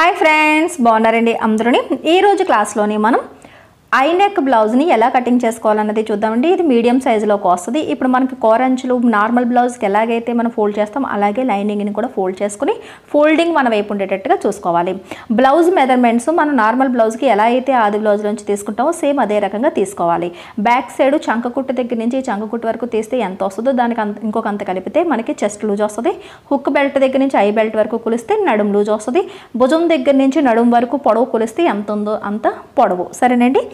Hi friends बागुन्नारंడి अंदरूनी ई रोजु class Loni मनम ఐ నెక్ బ్లౌజ్ ని ఎలా కటింగ్ చేసుకోవాలన్నది చూద్దామండి। ఇది మీడియం సైజ్ లోకి వస్తుంది। ఇప్పుడు మనకి కోరంచులు నార్మల్ బ్లౌజ్ కి ఎలాగైతే మనం ఫోల్డ్ చేస్తాం అలాగే లైనింగ్ ని కూడా ఫోల్డ్ చేసుకొని ఫోల్డింగ్ మన వైపు ఉండేటట్టుగా చూసుకోవాలి। బ్లౌజ్ మెజర్మెంట్స్ మనం నార్మల్ బ్లౌజ్ కి ఎలా అయితే ఆది బ్లౌజ్ నుంచి తీసుకుంటామో సేమ్ అదే రకంగా తీసుకోవాలి। బ్యాక్ సైడ్ చంక కుట్టు దగ్గర నుంచి చంక కుట్టు వరకు తీస్తే ఎంత వస్తుందో దానికి ఇంకొక అంత కలిపితే మనకి చెస్ట్ లూజ్ వస్తుంది। హుక్ బెల్ట్ దగ్గర నుంచి ఐ బెల్ట్ వరకు కొలిస్తే నడుం లూజ్ వస్తుంది। భుజం దగ్గర నుంచి నడుం వరకు పొడవు కొలిస్తే ఎంత ఉందో అంత పొడవు। సరేనండి,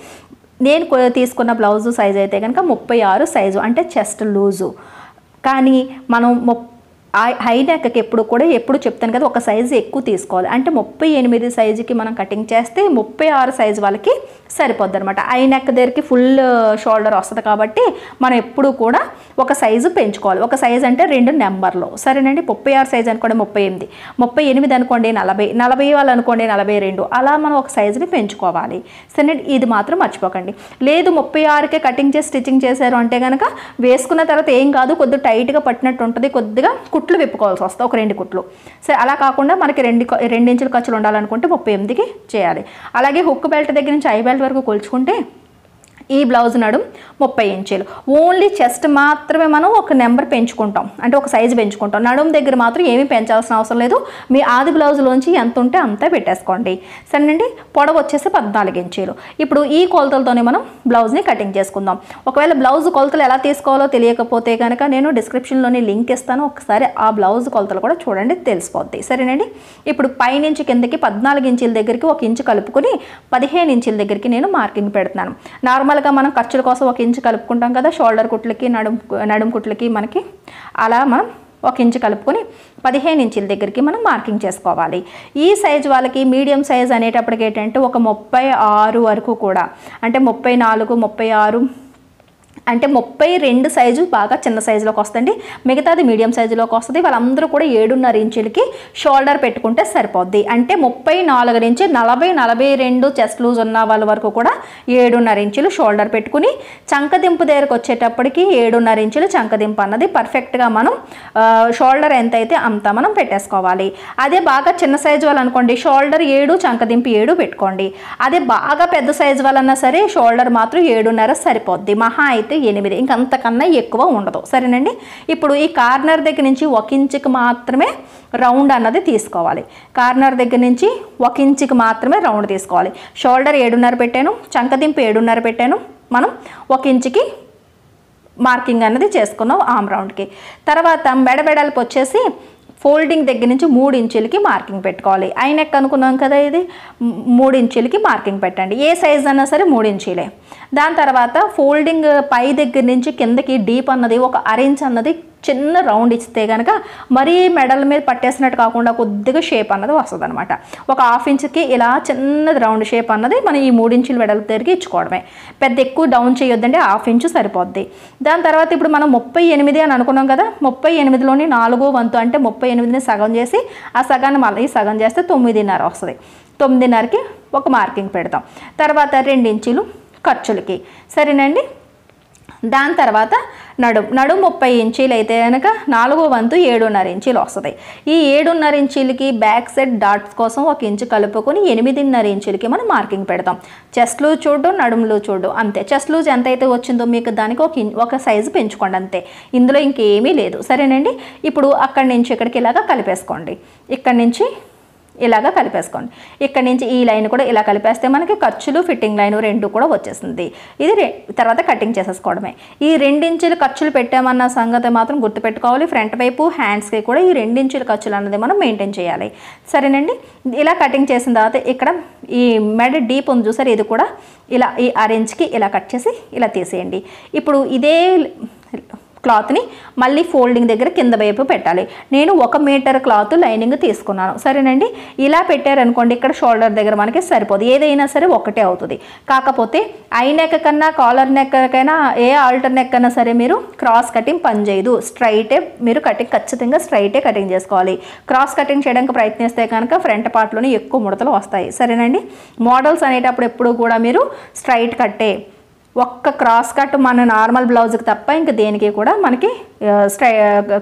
నేను తీసుకున్న బ్లౌజ్ సైజ్ అయితే కనుక 36 సైజు అంటే చెస్ట్ లూజు। కానీ మనం హై నెక్కి ఎప్పుడు చెప్తాను కదా ఒక సైజు ఎక్కువ తీసుకోవాలి అంటే 38 సైజుకి మనం కటింగ్ చేస్తే 36 సైజు వాళ్ళకి సరిపోద్ది అనమాట। హై నెక్ దగ్గరికి ఫుల్ షోల్డర్ వస్తుంది కాబట్టి మనం ఎప్పుడు కూడా ఒక సైజు పెంచుకోవాలి। ఒక సైజు అంటే రెండు నెంబర్లు, సరేనండి। 36 సైజు అనుకోండి 38, 38 అనుకోండి 40, 40 వాళ్ళు అనుకోండి 42, అలా మనం ఒక సైజుని పెంచుకోవాలి సరేనండి। ఇది మాత్రం మర్చిపోకండి। లేదు 36కే కటింగ్ చేసి స్టిచ్చింగ్ చేశారు అంటే కనుక వేసుకున్న తర్వాత ఏం కాదు, కొద్దిగా టైట్గా పట్టినట్టు ఉంటుంది, కొద్దిగా కుట్లు విప్పుకోవాల్సి వస్తాయి, ఒక రెండు కుట్లు సరే। అలా కాకుండా మనకి 2 ఇంచుల ఖర్చులు ఉండాలనుకుంటే 38కి చేయాలి। అలాగే హుక్ బెల్ట్ దగ్గర నుంచి ఐ బెల్ట్ వరకు కొలుచుకుంటే ఈ బ్లౌజ్ నడుం 30 ఇంచులు, ఓన్లీ చెస్ట్ మాత్రమే మనం ఒక నెంబర్ పెంచుకుంటాం అంటే ఒక సైజు పెంచుకుంటాం। నడుం దగ్గర మాత్రం ఏమీ పెంచాల్సిన అవసరం లేదు, మీ ఆది బ్లౌజ్లోంచి ఎంత ఉంటే అంతా పెట్టేసుకోండి సరేనండి। పొడవు వచ్చేసి 14 ఇంచులు। ఇప్పుడు ఈ కొలతలతోనే మనం బ్లౌజ్ని కటింగ్ చేసుకుందాం। ఒకవేళ బ్లౌజ్ కొలతలు ఎలా తీసుకోవాలో తెలియకపోతే కనుక నేను డిస్క్రిప్షన్లోని లింక్ ఇస్తాను, ఒకసారి ఆ బ్లౌజ్ కొలతలు కూడా చూడండి తెలిసిపోద్ది సరేనండి। ఇప్పుడు పైనుంచి కిందకి 14 ఇంచుల దగ్గరికి 1 ఇంచు కలుపుకొని 15 ఇంచుల దగ్గరికి నేను మార్కింగ్ పెడుతున్నాను। నార్మల్ మనం ఖర్చుల కోసం 1 ఇంచు కలుపుకుంటాం కదా, షోల్డర్ కుట్లకి నడుం కుట్లకి మనకి అలా మనం 1 ఇంచు కలుపుకొని 15 ఇంచుల దగ్గరికి మనం మార్కింగ్ చేసుకోవాలి। ఈ సైజ్ వాళ్ళకి మీడియం సైజ్ అనేటప్పటికి ఏంటంటే ఒక 36 వరకు కూడా అంటే 34, 36 అంటే 32 సైజు బాగా చిన్న సైజులోకి వస్తుంది, మిగతాది మీడియం సైజులోకి వస్తుంది। వాళ్ళందరూ కూడా 7.5 ఇంచులకి షోల్డర్ పెట్టుకుంటే సరిపోద్ది అంటే 34 నుంచి 40, 42 చెస్ట్ లూజ్ ఉన్న వాళ్ళ వరకు కూడా 7.5 ఇంచులు షోల్డర్ పెట్టుకుని చంకదింపు దగ్గరకు వచ్చేటప్పటికి 7.5 ఇంచులు చంకదింపు అన్నది పర్ఫెక్ట్గా మనం షోల్డర్ ఎంత అయితే అంత మనం పెట్టేసుకోవాలి। అదే బాగా చిన్న సైజు వాళ్ళు అనుకోండి షోల్డర్ 7 చంకదింపు 7 పెట్టుకోండి। అదే బాగా పెద్ద సైజు వాళ్ళన్నా సరే షోల్డర్ మాత్రం 7.5 సరిపోద్ది, మహా 8, ఇంకంతకన్నా ఎక్కువ ఉండదు సరేనండి। ఇప్పుడు ఈ కార్నర్ దగ్గర నుంచి 1 ఇంచుకి మాత్రమే రౌండ్ అన్నది తీసుకోవాలి। కార్నర్ దగ్గర నుంచి 1 ఇంచుకి మాత్రమే రౌండ్ తీసుకోవాలి। షోల్డర్ 7.5 పెట్టాను, చంకదింపు 7.5 పెట్టాను, మనం 1 ఇంచుకి మార్కింగ్ అన్నది చేసుకున్నాం ఆమ్ రౌండ్కి। తర్వాత మెడబెడల్పు వచ్చేసి ఫోల్డింగ్ దగ్గర నుంచి 3 ఇంచులకి మార్కింగ్ పెట్టుకోవాలి। ఐనెక్ అనుకున్నాం కదా, ఇది 3 ఇంచులకి మార్కింగ్ పెట్టండి, ఏ సైజ్ అన్నా సరే 3 ఇంచులే। దాని తర్వాత ఫోల్డింగ్ పై దగ్గర నుంచి కిందకి డీప్ అన్నది ఒక 1.5 ఇంచ్ అన్నది చిన్న రౌండ్ ఇస్తే కనుక మరీ మెడల మీద పట్టేసినట్టు కాకుండా కొద్దిగా షేప్ అన్నది వస్తుంది అనమాట। ఒక 1/2 ఇంచుకి ఇలా చిన్నది రౌండ్ షేప్ అన్నది మనం ఈ 3 ఇంచులు వెడల్పు తిరిగి ఇచ్చుకోవడమే, పెద్ద ఎక్కువ డౌన్ చేయొద్దండి, 1/2 ఇంచు సరిపోద్ది। దాని తర్వాత ఇప్పుడు మనం 38 అని అనుకున్నాం కదా, 38లోని 4/1 అంటే 38ని సగం చేసి ఆ సగాన్ని మళ్ళీ సగం చేస్తే 9.5 వస్తుంది। 9.5కి ఒక మార్కింగ్ పెడతాం। తర్వాత 2 ఇంచులు ఖర్చులకి సరేనండి। దాని తర్వాత నడుం 30 ఇంచీలు అయితే కనుక 4/1 7.5 ఇంచీలు వస్తుంది। ఈ 7.5 ఇంచీలకి బ్యాక్ సైడ్ డాట్స్ కోసం 1 ఇంచు కలుపుకొని 8.5 ఇంచులకి మనం మార్కింగ్ పెడతాం। చెస్ట్ లూజ్ చూడు, నడుం లూజ్ చూడు, అంతే। చెస్ట్ లూజ్ ఎంత అయితే వచ్చిందో మీకు దానికి ఒక సైజు పెంచుకోండి, అంతే, ఇందులో ఇంకేమీ లేదు సరేనండి। ఇప్పుడు అక్కడి నుంచి ఇక్కడికి ఇలాగా కలిపేసుకోండి, ఇక్కడి నుంచి ఇలాగా కలిపేసుకోండి, ఇక్కడి నుంచి ఈ లైన్ కూడా ఇలా కలిపేస్తే మనకి ఖర్చులు ఫిట్టింగ్ లైన్ 2 కూడా వచ్చేసింది। ఇది తర్వాత కటింగ్ చేసేసుకోవడమే। ఈ 2 ఇంచులు ఖర్చులు పెట్టామన్న సంగతి మాత్రం గుర్తుపెట్టుకోవాలి, ఫ్రంట్ వైపు హ్యాండ్స్కి కూడా ఈ 2 ఇంచుల ఖర్చులు అన్నది మనం మెయింటైన్ చేయాలి సరేనండి। ఇలా కటింగ్ చేసిన తర్వాత ఇక్కడ ఈ మెడ డీప్ ఉంది చూసారు, ఇది కూడా ఇలా ఈ 1/2 ఇంచుకి ఇలా కట్ చేసి ఇలా తీసేయండి। ఇప్పుడు ఇదే క్లాత్ని మళ్ళీ ఫోల్డింగ్ దగ్గర కింద వైపు పెట్టాలి। నేను 1 మీటర్ క్లాత్ లైనింగ్ తీసుకున్నాను సరేనండి। ఇలా పెట్టారనుకోండి ఇక్కడ షోల్డర్ దగ్గర మనకి సరిపోదు, ఏదైనా సరే ఒకటే అవుతుంది। కాకపోతే ఐ నెక్ కన్నా కాలర్ నెక్ కైనా ఏ ఆల్టర్ నెక్ కన్నా సరే మీరు క్రాస్ కటింగ్ పని చేయదు, స్ట్రైటే మీరు కటింగ్, ఖచ్చితంగా స్ట్రైటే కటింగ్ చేసుకోవాలి। క్రాస్ కటింగ్ చేయడానికి ప్రయత్నిస్తే కనుక ఫ్రంట్ పార్ట్లోనే ఎక్కువ ముడతలు వస్తాయి సరేనండి। మోడల్స్ అనేటప్పుడు ఎప్పుడు కూడా మీరు స్ట్రైట్ కట్టే क्रॉस कट मन नार्मल ब्लाउज की तप इंक देనికి मन की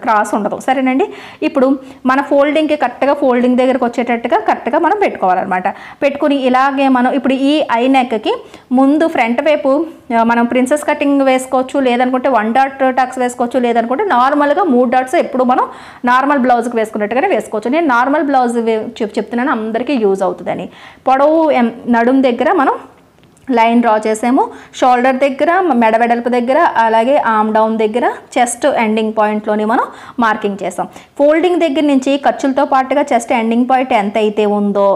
క్రాస్ ఉండదు సరేనండి। ఇప్పుడు మన ఫోల్డింగ్ కి కరెక్ట్‌గా ఫోల్డింగ్ దగ్గరికి వచ్చేటట్టుగా కరెక్ట్‌గా మనం పెట్టుకోవాలన్నమాట। పెట్టుకొని ఇలాగే మనం ఇప్పుడు ఈ ఐ నెక్ కి ముందు ఫ్రంట్ వైపు మనం ప్రిన్సెస్ కటింగ్ వేసుకోవచ్చు, లేదనుకుంటే 1 డాట్ టక్స్ వేసుకోవచ్చు, లేదనుకుంటే నార్మల్ గా 3 డాట్స్ ఎప్పుడు మనం నార్మల్ బ్లౌజ్ కి వేసుకున్నట్టుగానే వేసుకోవచ్చు। నేను నార్మల్ బ్లౌజ్ చెప్తున్నాను అందరికీ యూస్ అవుతదని। పొడవు నడుం దగ్గర మనం లైన్ డ్రా చేసాము, షోల్డర్ దగ్గర మెడ వెడల్పు దగ్గర అలాగే ఆర్మ్ డౌన్ దగ్గర చెస్ట్ ఎండింగ్ పాయింట్ లోనే మనం మార్కింగ్ చేసాం। ఫోల్డింగ్ దగ్గర నుంచి ఖర్చులతో పాటుగా చెస్ట్ ఎండింగ్ పాయింట్ ఎంత అయితే ఉందో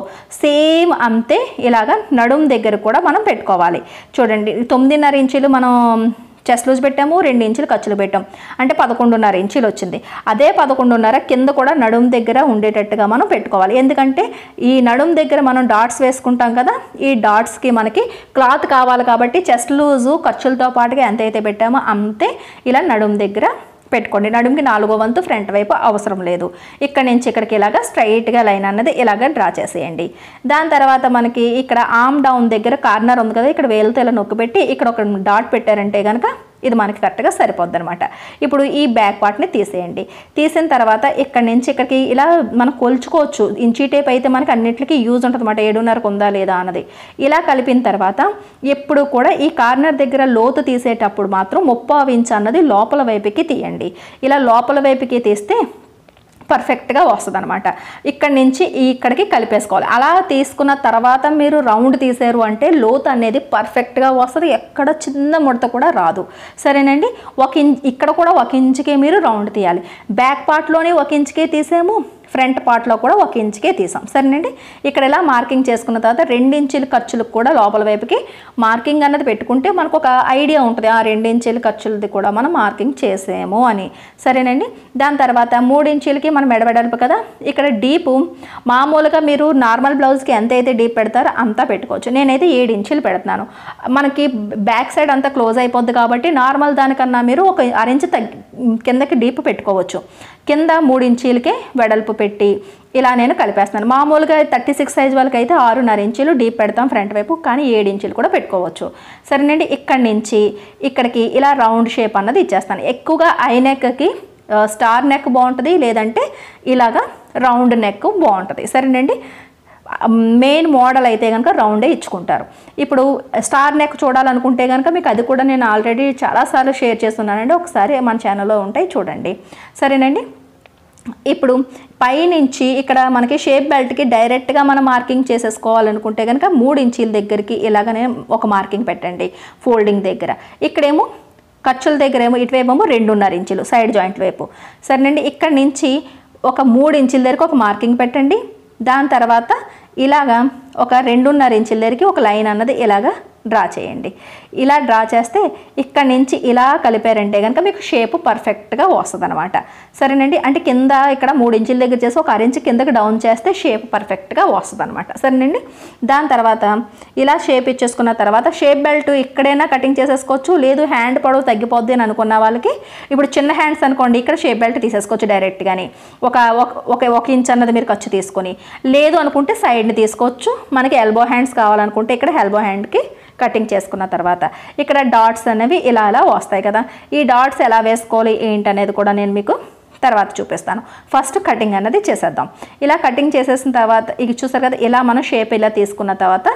సేమ్ అంతే ఇలాగా నడుం దగ్గర కూడా మనం పెట్టుకోవాలి। చూడండి 9.5 ఇంచులు మనం చెస్ట్ లూజ్ పెట్టాము, 2 ఇంచులు ఖర్చులు పెట్టాం అంటే 11.5 ఇంచులు వచ్చింది। అదే 11.5 కింద కూడా నడుం దగ్గర ఉండేటట్టుగా మనం పెట్టుకోవాలి। ఎందుకంటే ఈ నడుం దగ్గర మనం డాట్స్ వేసుకుంటాం కదా, ఈ డాట్స్కి మనకి క్లాత్ కావాలి కాబట్టి చెస్ట్ లూజు ఖర్చులతో పాటుగా ఎంతైతే పెట్టామో అంతే ఇలా నడుం దగ్గర పెట్టుకోండి। నడుంకి 4వ వంతు ఫ్రంట్ వైపు అవసరం లేదు, ఇక్కడ నుంచి ఇక్కడికి ఇలాగా స్ట్రైట్గా లైన్ అన్నది ఇలాగ డ్రా చేసేయండి। దాని తర్వాత మనకి ఇక్కడ ఆర్మ్ డౌన్ దగ్గర కార్నర్ ఉంది కదా, ఇక్కడ వేలుతో ఇలా నొక్కి పెట్టి ఇక్కడ ఒక డాట్ పెట్టారంటే కనుక ఇది మనకి కరెక్ట్గా సరిపోద్ది అనమాట। ఇప్పుడు ఈ బ్యాక్ పార్ట్ని తీసేయండి, తీసిన తర్వాత ఇక్కడి నుంచి ఇక్కడికి ఇలా మనం కొలుచుకోవచ్చు, ఇంచీ టేప్ అయితే మనకి అన్నింటికి యూజ్ ఉంటుంది అనమాట, 7.5 ఉందా లేదా అన్నది। ఇలా కలిపిన తర్వాత ఎప్పుడు కూడా ఈ కార్నర్ దగ్గర లోతు తీసేటప్పుడు మాత్రం 0.25 ఇంచ్ అన్నది లోపల వైపుకి తీయండి। ఇలా లోపల వైపుకి తీస్తే పర్ఫెక్ట్గా వస్తుంది అనమాట। ఇక్కడి నుంచి ఇక్కడికి కలిపేసుకోవాలి, అలా తీసుకున్న తర్వాత మీరు రౌండ్ తీసారు అంటే లోతు అనేది పర్ఫెక్ట్గా వస్తుంది, ఎక్కడ చిన్న ముడత కూడా రాదు సరేనండి। ఇక్కడ కూడా 1 ఇంచుకే మీరు రౌండ్ తీయాలి, బ్యాక్ పార్ట్లోనే 1 ఇంచుకే తీసాము, ఫ్రంట్ పార్ట్లో కూడా 1 ఇంచుకే తీసాం సరేనండి। ఇక్కడ ఇలా మార్కింగ్ చేసుకున్న తర్వాత 2 ఇంచుల ఖర్చులకు కూడా లోపల వైపుకి మార్కింగ్ అన్నది పెట్టుకుంటే మనకు ఒక ఐడియా ఉంటుంది, ఆ 2 ఇంచుల ఖర్చులది కూడా మనం మార్కింగ్ చేసాము అని సరేనండి। దాని తర్వాత 3 ఇంచులకి మనం ఎడబెడల్పు కదా, ఇక్కడ డీపు మామూలుగా మీరు నార్మల్ బ్లౌజ్కి ఎంత అయితే డీప్ పెడతారో అంతా పెట్టుకోవచ్చు, నేనైతే 7 ఇంచులు పెడుతున్నాను। మనకి బ్యాక్ సైడ్ అంతా క్లోజ్ అయిపోద్ది కాబట్టి నార్మల్ దానికన్నా మీరు ఒక 1.5 ఇంచు కిందకి డీప్ పెట్టుకోవచ్చు, కింద 3 ఇంచులకే వెడల్పు పెట్టి ఇలా నేను కలిపేస్తున్నాను। మామూలుగా 36 సైజ్ వాళ్ళకైతే 6.5 ఇంచులు డీప్ పెడతాం ఫ్రంట్ వైపు, కానీ 7 ఇంచులు కూడా పెట్టుకోవచ్చు సరేనండి। ఇక్కడి నుంచి ఇక్కడికి ఇలా రౌండ్ షేప్ అన్నది ఇచ్చేస్తాను, ఎక్కువగా ఐ నెక్కి స్టార్ నెక్ బాగుంటుంది, లేదంటే ఇలాగా రౌండ్ నెక్ బాగుంటుంది సరేనండి। మెయిన్ మోడల్ అయితే కనుక రౌండే ఇచ్చుకుంటారు। ఇప్పుడు స్టార్ నెక్ చూడాలనుకుంటే కనుక మీకు అది కూడా నేను ఆల్రెడీ చాలాసార్లు షేర్ చేస్తున్నానండి, ఒకసారి మన ఛానల్లో ఉంటాయి చూడండి సరేనండి। ఇప్పుడు పైనుంచి ఇక్కడ మనకి షేప్ బెల్ట్కి డైరెక్ట్గా మనం మార్కింగ్ చేసేసుకోవాలనుకుంటే కనుక 3 ఇంచీల దగ్గరికి ఇలాగనే ఒక మార్కింగ్ పెట్టండి ఫోల్డింగ్ దగ్గర, ఇక్కడేమో ఖర్చుల దగ్గర ఏమో ఇటువేమో 2.5 ఇంచులు సైడ్ జాయింట్ వైపు సరేనండి। ఇక్కడ నుంచి ఒక 3 ఇంచుల దగ్గరికి ఒక మార్కింగ్ పెట్టండి, దాని తర్వాత ఇలాగా ఒక 2.5 ఇంచుల దగ్గరికి ఒక లైన్ అన్నది ఇలాగా డ్రా చేయండి। ఇలా డ్రా చేస్తే ఇక్కడ నుంచి ఇలా కలిపారంటే కనుక మీకు షేప్ పర్ఫెక్ట్గా వస్తుంది అనమాట సరేనండి। అంటే కింద ఇక్కడ 3 ఇంచుల దగ్గర చేసి ఒక 1 ఇంచు కిందకి డౌన్ చేస్తే షేప్ పర్ఫెక్ట్గా వస్తుంది అనమాట సరేనండి। దాని తర్వాత ఇలా షేప్ ఇచ్చేసుకున్న తర్వాత షేప్ బెల్ట్ ఇక్కడైనా కటింగ్ చేసేసుకోవచ్చు, లేదు హ్యాండ్ పొడవు తగ్గిపోద్ది అని అనుకున్న వాళ్ళకి ఇప్పుడు చిన్న హ్యాండ్స్ అనుకోండి ఇక్కడ షేప్ బెల్ట్ తీసేసుకోవచ్చు డైరెక్ట్గానే, ఒక ఇంచ్ అన్నది మీరు ఖర్చు తీసుకొని, లేదు అనుకుంటే సైడ్ని తీసుకోవచ్చు, మనకి ఎల్బో హ్యాండ్స్ కావాలనుకుంటే ఇక్కడ ఎల్బో హ్యాండ్కి కటింగ్ చేసుకున్న తర్వాత ఇక్కడ డాట్స్ అనేవి ఇలా అలా వస్తాయి కదా, ఈ డాట్స్ ఎలా వేసుకోవాలి ఏంటనేది కూడా నేను మీకు తర్వాత చూపిస్తాను, ఫస్ట్ కటింగ్ అనేది చేసేద్దాం। ఇలా కటింగ్ చేసేసిన తర్వాత ఇది చూసారు కదా, ఇలా మనం షేప్ ఇలా తీసుకున్న తర్వాత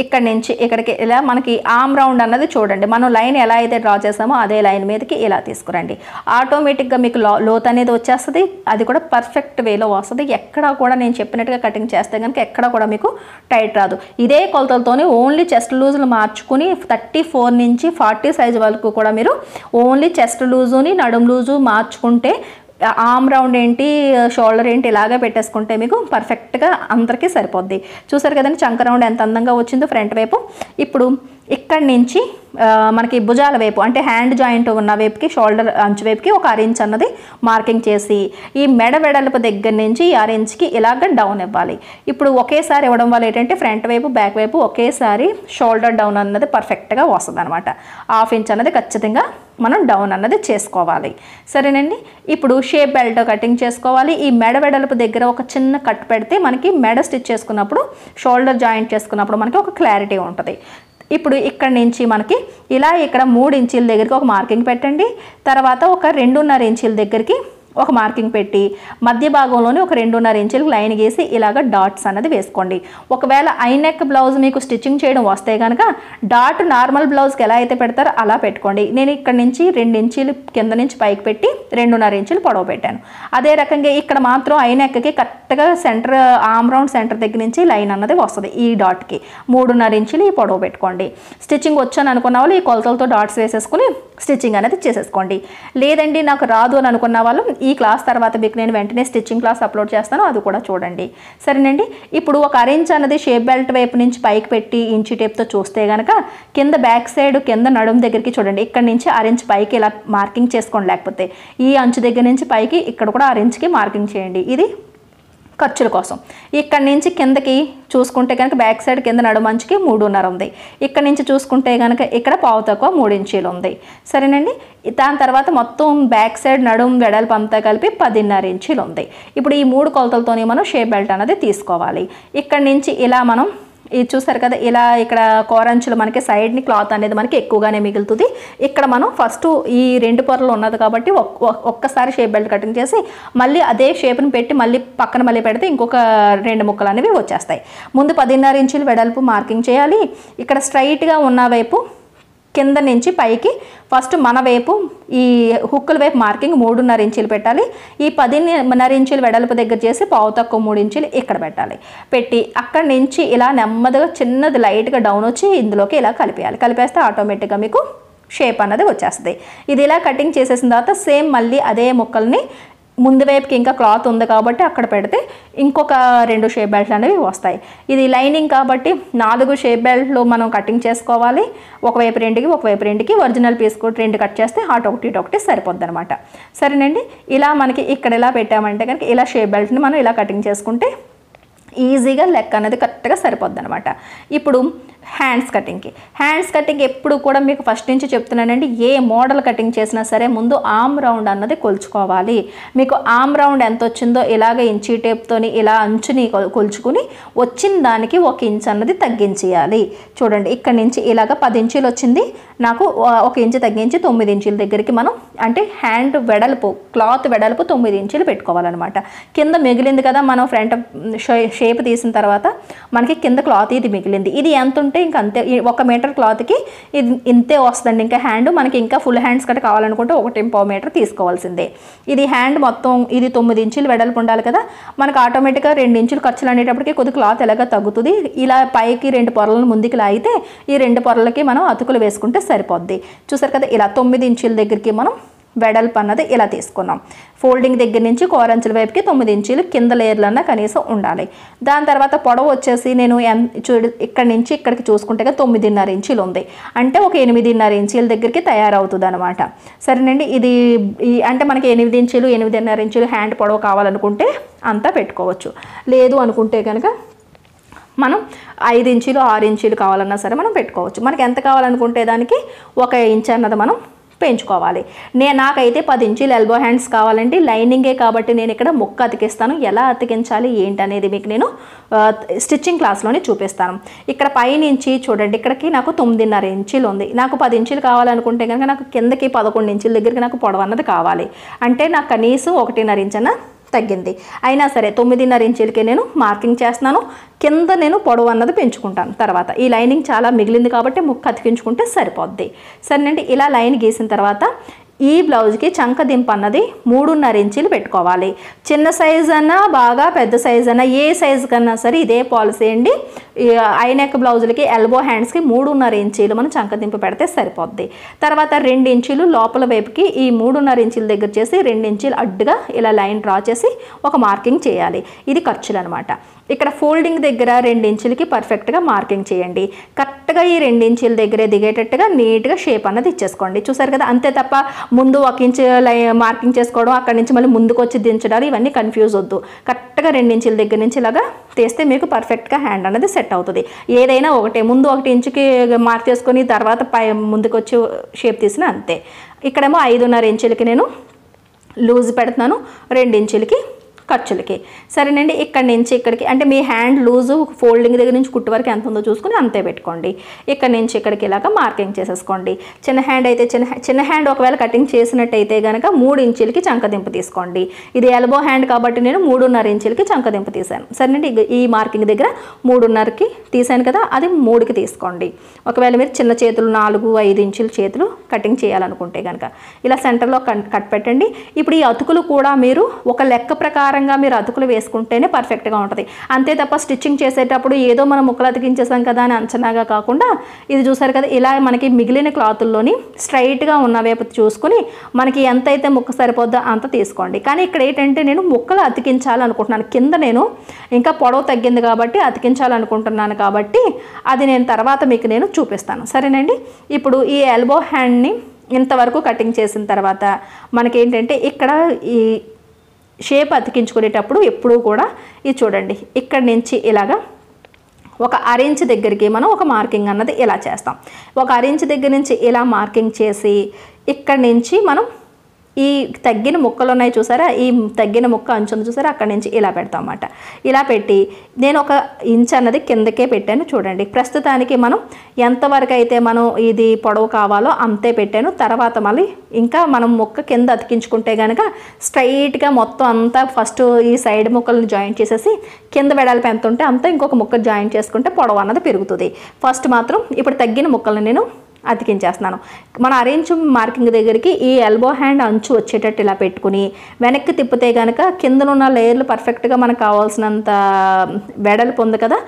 ఇక్కడ నుంచి ఇక్కడికి ఇలా మనకి ఆమ్ రౌండ్ అన్నది చూడండి, మనం లైన్ ఎలా అయితే డ్రా చేసామో అదే లైన్ మీదకి ఇలా తీసుకురండి, ఆటోమేటిక్గా మీకు లోత్ అనేది వచ్చేస్తుంది, అది కూడా పర్ఫెక్ట్ వేలో వస్తుంది, ఎక్కడా కూడా నేను చెప్పినట్టుగా కటింగ్ చేస్తే కనుక ఎక్కడా కూడా మీకు టైట్ రాదు। ఇదే కొలతలతోనే ఓన్లీ చెస్ట్ లూజులు మార్చుకుని 34 నుంచి 40 సైజ్ వరకు కూడా మీరు ఓన్లీ చెస్ట్ లూజుని నడుం లూజు మార్చుకుంటే ఆమ్ రౌండ్ ఏంటి షోల్డర్ ఏంటి ఇలాగే పెట్టేసుకుంటే మీకు పర్ఫెక్ట్గా అందరికీ సరిపోద్ది। చూసారు కదండి చంక రౌండ్ ఎంత అందంగా వచ్చిందో ఫ్రంట్ వైపు। ఇప్పుడు ఇక్కడి నుంచి మనకి భుజాల వైపు అంటే హ్యాండ్ జాయింట్ ఉన్న వైపుకి షోల్డర్ అంచు వైపుకి ఒక 1 ఇంచ్ అన్నది మార్కింగ్ చేసి ఈ మెడ వెడల్పు దగ్గర నుంచి 1 ఇంచుకి ఇలాగ డౌన్ ఇవ్వాలి। ఇప్పుడు ఒకేసారి ఇవ్వడం వల్ల ఏంటంటే ఫ్రంట్ వైపు బ్యాక్ వైపు ఒకేసారి షోల్డర్ డౌన్ అన్నది పర్ఫెక్ట్గా వస్తుంది అనమాట, 1/2 ఇంచ్ అన్నది ఖచ్చితంగా మనం డౌన్ అన్నది చేసుకోవాలి సరేనండి। ఇప్పుడు షేప్ బెల్ట్ కటింగ్ చేసుకోవాలి, ఈ మెడ వెడల్పు దగ్గర ఒక చిన్న కట్ పెడితే మనకి మెడ స్టిచ్ చేసుకున్నప్పుడు షోల్డర్ జాయింట్ చేసుకున్నప్పుడు మనకి ఒక క్లారిటీ ఉంటుంది। ఇప్పుడు ఇక్కడ నుంచి మనకి ఇలా ఇక్కడ 3 ఇంచుల దగ్గరికి ఒక మార్కింగ్ పెట్టండి. తర్వాత ఒక 2.5 ఇంచుల దగ్గరికి ఒక మార్కింగ్ పెట్టి మధ్య భాగంలోనే ఒక 2.5 ఇంచులకు లైన్ గీసి ఇలాగ డాట్స్ అనేది వేసుకోండి. ఒకవేళ ఐ నెక్ బ్లౌజ్ మీకు స్టిచ్చింగ్ చేయడం వస్తే కనుక డాట్ నార్మల్ బ్లౌజ్కి ఎలా అయితే పెడతారో అలా పెట్టుకోండి. నేను ఇక్కడ నుంచి 2 ఇంచులు కింద నుంచి పైకి పెట్టి 2.5 ఇంచులు పొడవు పెట్టాను. అదే రకంగా ఇక్కడ మాత్రం ఐ నెక్కి కరెక్ట్గా సెంటర్ ఆమ్ రౌండ్ సెంటర్ దగ్గర నుంచి లైన్ అన్నది వస్తుంది. ఈ డాట్కి 3.5 ఇంచులు ఈ పొడవు పెట్టుకోండి. స్టిచ్చింగ్ వచ్చాను అనుకున్న వాళ్ళు ఈ కొలతలతో డాట్స్ వేసేసుకుని స్టిచ్చింగ్ అనేది చేసేసుకోండి. లేదండి నాకు రాదు అని అనుకున్న వాళ్ళు ఈ క్లాస్ తర్వాత మీకు నేను వెంటనే స్టిచ్చింగ్ క్లాస్ అప్లోడ్ చేస్తాను, అది కూడా చూడండి. సరేనండి, ఇప్పుడు ఒక అరేంజ్ అనేది షేప్ బెల్ట్ వైపు నుంచి పైకి పెట్టి ఇంచు టేప్తో చూస్తే కనుక కింద బ్యాక్ సైడ్ కింద నడుము దగ్గరికి చూడండి. ఇక్కడ నుంచి అరేంజ్ పైకి ఇలా మార్కింగ్ చేసుకోండి. లేకపోతే ఈ అంచు దగ్గర నుంచి పైకి ఇక్కడ కూడా అరేంజ్కి మార్కింగ్ చేయండి. ఇది ఖర్చుల కోసం. ఇక్కడ నుంచి కిందకి చూసుకుంటే కనుక బ్యాక్ సైడ్ కింద నడుమంచుకి 3.5 ఉంది. ఇక్కడ నుంచి చూసుకుంటే కనుక ఇక్కడ పావు తక్కువ 3 ఇంచీలు ఉంది. సరేనండి, దాని తర్వాత మొత్తం బ్యాక్ సైడ్ నడుము వెడల్పు అంతా కలిపి 10.5 ఇంచీలు ఉంది. ఇప్పుడు ఈ 3 కొలతలతోనే మనం షేప్ బెల్ట్ అనేది తీసుకోవాలి. ఇక్కడ నుంచి ఇలా మనం ఇది చూసారు కదా, ఇలా ఇక్కడ కోరంచులు మనకి సైడ్ని క్లాత్ అనేది మనకి ఎక్కువగానే మిగులుతుంది. ఇక్కడ మనం ఫస్ట్ ఈ 2 పొరలు ఉన్నది కాబట్టి ఒక్కసారి షేప్ బెల్ట్ కటింగ్ చేసి మళ్ళీ అదే షేప్ని పెట్టి మళ్ళీ పక్కన మళ్ళీ పెడితే ఇంకొక 2 ముక్కలు అనేవి వచ్చేస్తాయి. ముందు 10.5 ఇంచులు వెడల్పు మార్కింగ్ చేయాలి. ఇక్కడ స్ట్రైట్గా ఉన్న వైపు కింద నుంచి పైకి ఫస్ట్ మన వైపు ఈ హుక్కుల వైపు మార్కింగ్ 3.5 ఇంచులు పెట్టాలి. ఈ 10.5 ఇంచులు వెడల్పు దగ్గర చేసి పావు తక్కువ 3 ఇంచులు ఇక్కడ పెట్టాలి. పెట్టి అక్కడి నుంచి ఇలా నెమ్మదిగా చిన్నది లైట్గా డౌన్ వచ్చి ఇందులోకి ఇలా కలిపేయాలి. కలిపేస్తే ఆటోమేటిక్గా మీకు షేప్ అన్నది వచ్చేస్తుంది. ఇది ఇలా కటింగ్ చేసేసిన తర్వాత సేమ్ మళ్ళీ అదే ముక్కల్ని ముందు వైపుకి ఇంకా క్లాత్ ఉంది కాబట్టి అక్కడ పెడితే ఇంకొక 2 షేప్ బెల్ట్లు అనేవి వస్తాయి. ఇది లైనింగ్ కాబట్టి 4 షేప్ బెల్ట్లు మనం కటింగ్ చేసుకోవాలి. ఒకవైపు 2కి ఒకవైపు 2కి ఒరిజినల్ పీస్ కూడా 2 కట్ చేస్తే హాట్ ఒకటి సరిపోద్ది అనమాట. సరేనండి, ఇలా మనకి ఇక్కడ ఇలా పెట్టామంటే కనుక ఇలా షేప్ బెల్ట్ని మనం ఇలా కటింగ్ చేసుకుంటే ఈజీగా లెక్క అనేది కరెక్ట్గా సరిపోద్ది అనమాట. ఇప్పుడు హ్యాండ్స్ కటింగ్ ఎప్పుడు కూడా మీకు ఫస్ట్ నుంచి చెప్తున్నానండి, ఏ మోడల్ కటింగ్ చేసినా సరే ముందు ఆమ్ రౌండ్ అన్నది కొలుచుకోవాలి. మీకు ఆమ్ రౌండ్ ఎంత వచ్చిందో ఇలాగ ఇంచీ టేప్తోని ఇలా అంచుని కొలుచుకుని వచ్చిన దానికి 1 ఇంచ్ అన్నది తగ్గించేయాలి. చూడండి, ఇక్కడ నుంచి ఇలాగ 10 ఇంచీలు వచ్చింది నాకు, 1 ఇంచ్ తగ్గించి 9 ఇంచుల దగ్గరికి మనం అంటే హ్యాండ్ వెడల్పు క్లాత్ వెడల్పు 9 ఇంచులు పెట్టుకోవాలన్నమాట. కింద మిగిలింది కదా మనం ఫ్రంట్ షేప్ తీసిన తర్వాత మనకి కింద క్లాత్ ఇది మిగిలింది, ఇది ఎంత ఉంటే ఇంకా అంతే. 1 మీటర్ క్లాత్కి ఇది ఇంతే వస్తుందండి. ఇంకా హ్యాండ్ మనకి ఇంకా ఫుల్ హ్యాండ్స్ కట్ కావాలనుకుంటే 1.5 మీటర్ తీసుకోవాల్సిందే. ఇది హ్యాండ్ మొత్తం ఇది 9 ఇంచులు వెడల్పు ఉండాలి కదా, మనకు ఆటోమేటిక్గా 2 ఇంచులు ఖర్చులు అనేటప్పటికి కొద్ది క్లాత్ ఎలాగ తగ్గుతుంది. ఇలా పైకి 2 పొరలను ముందుకు లాగితే ఈ 2 పొరలకి మనం అతుకులు వేసుకుంటే సరిపోద్ది. చూసారు కదా, ఇలా 9 ఇంచుల దగ్గరికి మనం వెడల్పు అన్నది ఇలా తీసుకున్నాం. ఫోల్డింగ్ దగ్గర నుంచి కోరంచుల వైపుకి 9 ఇంచులు కింద లేయర్లన్నా కనీసం ఉండాలి. దాని తర్వాత పొడవు వచ్చేసి నేను ఇక్కడ నుంచి ఇక్కడికి చూసుకుంటే 9.5 ఇంచులు ఉంది, అంటే ఒక 8.5 ఇంచుల దగ్గరికి తయారవుతుంది అనమాట. సరేనండి, ఇది అంటే మనకి 8 ఇంచులు 8.5 ఇంచులు హ్యాండ్ పొడవు కావాలనుకుంటే అంతా పెట్టుకోవచ్చు. లేదు అనుకుంటే కనుక మనం 5 ఇంచులు 6 ఇంచులు కావాలన్నా సరే మనం పెట్టుకోవచ్చు. మనకి ఎంత కావాలనుకుంటే దానికి 1 ఇంచ్ అన్నది మనం పెంచుకోవాలి. నాకైతే 10 ఇంచులు ఎల్బో హ్యాండ్స్ కావాలండి, లైనింగే కాబట్టి నేను ఇక్కడ ముక్క అతికిస్తాను. ఎలా అతికించాలి ఏంటనేది మీకు నేను స్టిచ్చింగ్ క్లాస్లోనే చూపిస్తాను. ఇక్కడ పైనుంచి చూడండి, ఇక్కడికి నాకు 9.5 ఇంచులు ఉంది. నాకు 10 ఇంచులు కావాలనుకుంటే కనుక నాకు కిందకి 11 ఇంచుల దగ్గరికి నాకు పొడవు అన్నది కావాలి. అంటే నాకు కనీసం 1.5 ఇంచ్ అన్న తగ్గింది. అయినా సరే 9.5 ఇంచులకే నేను మార్కింగ్ చేస్తున్నాను. కింద నేను పొడవు అన్నది పెంచుకుంటాను. తర్వాత ఈ లైనింగ్ చాలా మిగిలింది కాబట్టి ముక్క అతికించుకుంటే సరిపోద్ది. సరేనండి, ఇలా లైన్ గీసిన తర్వాత ఈ బ్లౌజ్కి చంక దింపు అన్నది 3.5 ఇంచులు పెట్టుకోవాలి. చిన్న సైజ్ అన్నా బాగా పెద్ద సైజ్ అన్నా ఏ సైజు కన్నా సరే ఇదే పాలసీ అండి. ఐ నెక్ బ్లౌజులకి ఎల్బో హ్యాండ్స్కి 3.5 ఇంచీలు మనం చంక దింపు పెడితే సరిపోద్ది. తర్వాత 2 ఇంచులు లోపల వైపుకి ఈ 3.5 ఇంచుల దగ్గర చేసి 2 ఇంచులు అడ్డుగా ఇలా లైన్ డ్రా చేసి ఒక మార్కింగ్ చేయాలి. ఇది ఖర్చులు అనమాట. ఇక్కడ ఫోల్డింగ్ దగ్గర 2 ఇంచులకి పర్ఫెక్ట్గా మార్కింగ్ చేయండి. కరెక్ట్గా ఈ 2 ఇంచుల దగ్గరే దిగేటట్టుగా నీట్గా షేప్ అన్నది ఇచ్చేసుకోండి. చూసారు కదా, అంతే తప్ప ముందు 1 ఇంచు మార్కింగ్ చేసుకోవడం, అక్కడి నుంచి మళ్ళీ ముందుకు వచ్చి దించడాలు ఇవన్నీ కన్ఫ్యూజ్ వద్దు. కరెక్ట్గా 2 ఇంచుల దగ్గర నుంచి ఇలాగా తీస్తే మీకు పర్ఫెక్ట్గా హ్యాండ్ అనేది సెట్ అవుతుంది. ఏదైనా ఒకటే, ముందు 1 ఇంచుకి మార్క్ చేసుకొని తర్వాత ముందుకు వచ్చి షేప్ తీసినా అంతే. ఇక్కడేమో 5.5 ఇంచులకి నేను లూజ్ పెడుతున్నాను, 2 ఇంచులకి ఖర్చులకి. సరేనండి, ఇక్కడ నుంచి ఇక్కడికి అంటే మీ హ్యాండ్ లూజు ఫోల్డింగ్ దగ్గర నుంచి కుట్టు వరకు ఎంత ఉందో చూసుకొని అంతే పెట్టుకోండి. ఇక్కడ నుంచి ఇక్కడికి ఇలాగ మార్కింగ్ చేసేసుకోండి. చిన్న హ్యాండ్ అయితే చిన్న హ్యాండ్ ఒకవేళ కటింగ్ చేసినట్టయితే కనుక 3 ఇంచులకి చంకదింపు తీసుకోండి. ఇది ఎల్బో హ్యాండ్ కాబట్టి నేను 3.5 ఇంచులకి చంకదింపు తీసాను. సరేనండి, ఈ మార్కింగ్ దగ్గర 3.5కి తీసాను కదా, అది 3కి తీసుకోండి. ఒకవేళ మీరు చిన్న చేతులు 4-5 ఇంచుల చేతులు కటింగ్ చేయాలనుకుంటే కనుక ఇలా సెంటర్లో కట్ పెట్టండి. ఇప్పుడు ఈ అతుకులు కూడా మీరు ఒక లెక్క ప్రకారంగా మీరు అతుకులు వేసుకుంటేనే పర్ఫెక్ట్గా ఉంటుంది. అంతే తప్ప స్టిచ్చింగ్ చేసేటప్పుడు ఏదో మనం ముక్కలు అతికించేసాం కదా అని అంచనాగా కాకుండా, ఇది చూసారు కదా, ఇలా మనకి మిగిలిన క్లాతుల్లోని స్ట్రైట్గా ఉన్న వైపు చూసుకుని మనకి ఎంతైతే ముక్క సరిపోద్దో అంత తీసుకోండి. కానీ ఇక్కడ ఏంటంటే నేను ముక్కలు అతికించాలనుకుంటున్నాను, కింద నేను ఇంకా పొడవు తగ్గింది కాబట్టి అతికించాలనుకుంటున్నాను కాబట్టి అది నేను తర్వాత మీకు నేను చూపిస్తాను. సరేనండి, ఇప్పుడు ఈ ఎల్బో హ్యాండ్ని ఇంతవరకు కటింగ్ చేసిన తర్వాత మనకేంటంటే ఇక్కడ ఈ షేప్ అతికించుకునేటప్పుడు ఎప్పుడూ కూడా ఇది చూడండి, ఇక్కడి నుంచి ఇలాగా ఒక 1 ఇంచ్ దగ్గరికి మనం ఒక మార్కింగ్ అన్నది ఇలా చేస్తాం. ఒక 1 ఇంచ్ దగ్గర నుంచి ఇలా మార్కింగ్ చేసి ఇక్కడి నుంచి మనం ఈ తగ్గిన ముక్కలు ఉన్నాయి చూసారా, ఈ తగ్గిన ముక్క అంచుంది చూసారా, అక్కడి నుంచి ఇలా పెడతాం అన్నమాట. ఇలా పెట్టి నేను 1 ఇంచ్ అన్నది కిందకే పెట్టాను. చూడండి, ప్రస్తుతానికి మనం ఎంతవరకు అయితే మనం ఇది పొడవు కావాలో అంతే పెట్టాను. తర్వాత మళ్ళీ ఇంకా మనం ముక్క కింద అతికించుకుంటే కనుక స్ట్రైట్గా మొత్తం అంతా ఫస్ట్ ఈ సైడ్ ముక్కలను జాయిన్ చేసేసి కింద వెడల్పు ఎంత ఉంటే అంతా ఇంకొక ముక్క జాయిన్ చేసుకుంటే పొడవు అన్నది పెరుగుతుంది. ఫస్ట్ మాత్రం ఇప్పుడు తగ్గిన ముక్కలను నేను అతికించేస్తున్నాను. మన 1 ఇంచ్ మార్కింగ్ దగ్గరికి ఈ ఎల్బో హ్యాండ్ అంచు వచ్చేటట్టు ఇలా పెట్టుకుని వెనక్కి తిప్పితే కనుక కిందనున్న లేయర్లు పర్ఫెక్ట్గా మనకు కావాల్సినంత వెడల్పు ఉంది కదా,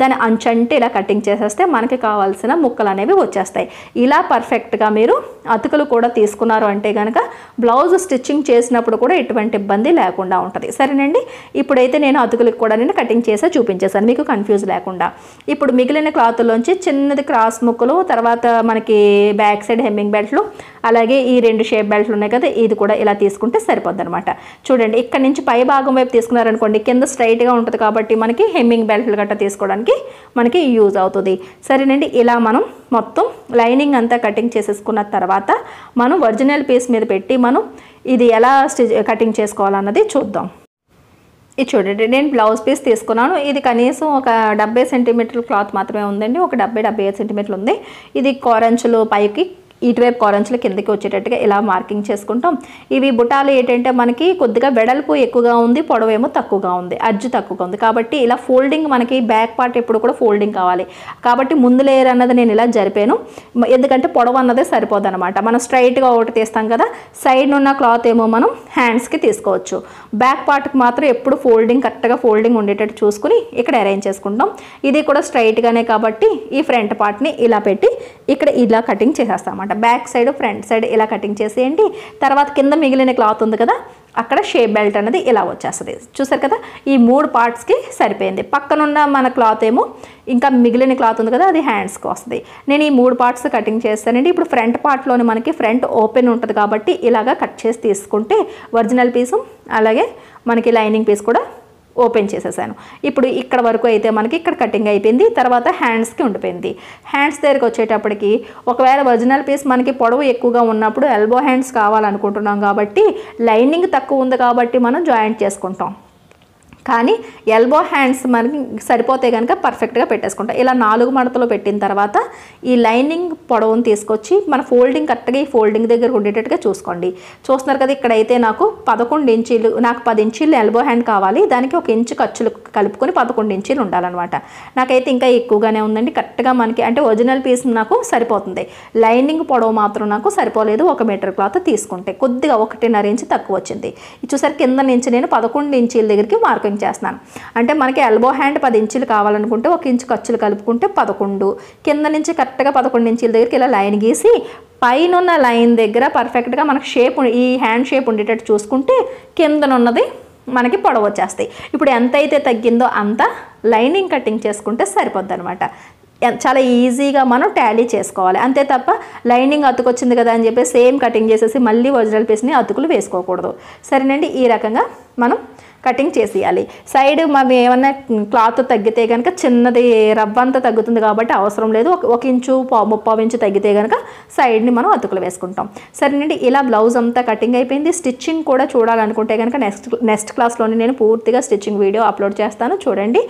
దాని అంచు అంటే ఇలా కటింగ్ చేసేస్తే మనకి కావాల్సిన ముక్కలు అనేవి వచ్చేస్తాయి. ఇలా పర్ఫెక్ట్గా మీరు అతుకులు కూడా తీసుకున్నారు అంటే కనుక బ్లౌజ్ స్టిచ్చింగ్ చేసినప్పుడు కూడా ఎటువంటి ఇబ్బంది లేకుండా ఉంటుంది. సరేనండి, ఇప్పుడైతే నేను అతుకులకు కూడా నేను కటింగ్ చేసి చూపించేశాను మీకు కన్ఫ్యూజ్ లేకుండా. ఇప్పుడు మిగిలిన క్లాత్లోంచి చిన్నది క్రాస్ ముక్కలు, తర్వాత మనకి బ్యాక్ సైడ్ హెమ్మింగ్ బెల్ట్లు, అలాగే ఈ 2 షేప్ బెల్ట్లు ఉన్నాయి కదా, ఇది కూడా ఇలా తీసుకుంటే సరిపోద్ది అనమాట. చూడండి, ఇక్కడ నుంచి పై భాగం వైపు తీసుకున్నారనుకోండి కింద స్ట్రైట్గా ఉంటుంది కాబట్టి మనకి హెమ్మింగ్ బెల్ట్లు గట్టా తీసుకోవడానికి మనకి యూజ్ అవుతుంది. సరేనండి, ఇలా మనం మొత్తం లైనింగ్ అంతా కటింగ్ చేసేసుకున్న తర్వాత మనం ఒరిజినల్ పీస్ మీద పెట్టి మనం ఇది ఎలా కటింగ్ చేసుకోవాలన్నది చూద్దాం. ఇది చూడండి, నేను బ్లౌజ్ పీస్ తీసుకున్నాను. ఇది కనీసం ఒక 70 సెంటీమీటర్ల క్లాత్ మాత్రమే ఉందండి, ఒక 70-75 సెంటీమీటర్లు ఉంది. ఇది కోరంచులు పైకి, ఇటువైపు కోరంచులు కిందకి వచ్చేటట్టుగా ఇలా మార్కింగ్ చేసుకుంటాం. ఇవి బుటాలు ఏంటంటే మనకి కొద్దిగా వెడల్పు ఎక్కువగా ఉంది, పొడవేమో తక్కువగా ఉంది, అర్జు తక్కువగా ఉంది కాబట్టి ఇలా ఫోల్డింగ్ మనకి బ్యాక్ పార్ట్ ఎప్పుడు కూడా ఫోల్డింగ్ కావాలి కాబట్టి ముందు లేయర్ అన్నది నేను ఇలా జరిపాను. ఎందుకంటే పొడవు అన్నదే సరిపోదు అనమాట. మనం స్ట్రైట్గా ఒకటి తీస్తాం కదా, సైడ్ ఉన్న క్లాత్ ఏమో మనం హ్యాండ్స్కి తీసుకోవచ్చు. బ్యాక్ పార్ట్కి మాత్రం ఎప్పుడు ఫోల్డింగ్ కరెక్ట్గా ఫోల్డింగ్ ఉండేటట్టు చూసుకుని ఇక్కడ అరేంజ్ చేసుకుంటాం. ఇది కూడా స్ట్రైట్గానే కాబట్టి ఈ ఫ్రంట్ పార్ట్ని ఇలా పెట్టి ఇక్కడ ఇలా కటింగ్ చేసేస్తాం. బ్యాక్ సైడ్ ఫ్రంట్ సైడ్ ఇలా కటింగ్ చేసేయండి. తర్వాత కింద మిగిలిన క్లాత్ ఉంది కదా, అక్కడ షేప్ బెల్ట్ అనేది ఇలా వచ్చేస్తుంది. చూసారు కదా, ఈ 3 పార్ట్స్కి సరిపోయింది. పక్కనున్న మన క్లాత్ ఏమో ఇంకా మిగిలిన క్లాత్ ఉంది కదా, అది హ్యాండ్స్కి వస్తుంది. నేను ఈ 3 పార్ట్స్ కటింగ్ చేస్తానండి. ఇప్పుడు ఫ్రంట్ పార్ట్లోనే మనకి ఫ్రంట్ ఓపెన్ ఉంటుంది కాబట్టి ఇలాగా కట్ చేసి తీసుకుంటే ఒరిజినల్ పీసు అలాగే మనకి లైనింగ్ పీస్ కూడా ఓపెన్ చేసేసాను. ఇప్పుడు ఇక్కడ వరకు అయితే మనకి ఇక్కడ కటింగ్ అయిపోయింది. తర్వాత హ్యాండ్స్కి ఉండిపోయింది. హ్యాండ్స్ దగ్గరికి వచ్చేటప్పటికి ఒకవేళ ఒరిజినల్ పీస్ మనకి పొడవు ఎక్కువగా ఉన్నప్పుడు ఎల్బో హ్యాండ్స్ కావాలనుకుంటున్నాం కాబట్టి లైనింగ్ తక్కువ ఉంది కాబట్టి మనం జాయింట్ చేసుకుంటాం. కానీ ఎల్బో హ్యాండ్స్ మనకి సరిపోతే కనుక పర్ఫెక్ట్గా పెట్టేసుకుంటాం. ఇలా 4 మడతలు పెట్టిన తర్వాత ఈ లైనింగ్ పొడవును తీసుకొచ్చి మన ఫోల్డింగ్ కరెక్ట్గా ఈ ఫోల్డింగ్ దగ్గర ఉండేటట్టుగా చూసుకోండి. చూస్తున్నారు కదా, ఇక్కడైతే నాకు 11 ఇంచీలు, నాకు 10 ఇంచీలు ఎల్బో హ్యాండ్ కావాలి. దానికి 1 ఇంచు ఖర్చులు కలుపుకొని 11 ఇంచీలు ఉండాలన్నమాట. నాకైతే ఇంకా ఎక్కువగానే ఉందండి. కరెక్ట్గా మనకి అంటే ఒరిజినల్ పీస్ నాకు సరిపోతుంది, లైనింగ్ పొడవు మాత్రం నాకు సరిపోలేదు. 1 మీటర్ క్లాత్ తీసుకుంటే కొద్దిగా 1.5 ఇంచు తక్కువ వచ్చింది. ఇది చూసారు, కింద నుంచి నేను 11 ఇంచీల దగ్గరికి మార్కింగ్ చేస్తున్నాను. అంటే మనకి ఎల్బో హ్యాండ్ 10 ఇంచులు కావాలనుకుంటే 1 ఇంచు ఖర్చులు కలుపుకుంటే 11, కింద నుంచి కరెక్ట్గా 11 ఇంచుల దగ్గరికి ఇలా లైన్ గీసి పైనున్న లైన్ దగ్గర పర్ఫెక్ట్గా మనకు షేప్ ఈ హ్యాండ్ షేప్ ఉండేటట్టు చూసుకుంటే కిందనున్నది మనకి పొడవు వచ్చేస్తాయి. ఇప్పుడు ఎంతైతే తగ్గిందో అంత లైనింగ్ కటింగ్ చేసుకుంటే సరిపోద్ది అనమాట. చాలా ఈజీగా మనం టాలీ చేసుకోవాలి అంతే తప్ప లైనింగ్ అతుకొచ్చింది కదా అని చెప్పి సేమ్ కటింగ్ చేసేసి మళ్ళీ ఒరిజినల్ పీస్ని అతుకులు వేసుకోకూడదు సరేనండి ఈ రకంగా మనం కటింగ్ చేసేయాలి సైడ్ మనం ఏమన్నా క్లాత్ తగ్గితే గనక చిన్నది రవ్వ అంత తగ్గుతుంది కాబట్టి అవసరం లేదు 1 ఇంచు 1/2 ఇంచు తగ్గితే గనక సైడ్ ని మనం అతుకులు వేసుకుంటాం సరేనండి ఇలా బ్లౌజ్ అంతా కటింగ్ అయిపోయింది స్టిచ్చింగ్ కూడా చూడాలనుకుంటే గనక నెక్స్ట్ క్లాస్ లోనే నేను పూర్తిగా స్టిచ్చింగ్ వీడియో అప్లోడ్ చేస్తాను చూడండి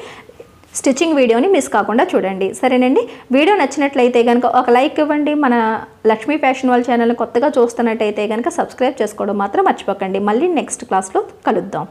స్టిచ్చింగ్ వీడియోని మిస్ కాకుండా చూడండి సరేనండి వీడియో నచ్చినట్లయితే గనుక ఒక లైక్ ఇవ్వండి మన లక్ష్మీ ఫ్యాషన్ వరల్డ్ ఛానల్ కొత్తగా చూస్తున్నట్లయితే గనుక సబ్స్క్రైబ్ చేసుకోవడం మాత్రం మర్చిపోకండి మళ్ళీ నెక్స్ట్ క్లాస్ లో కలుద్దాం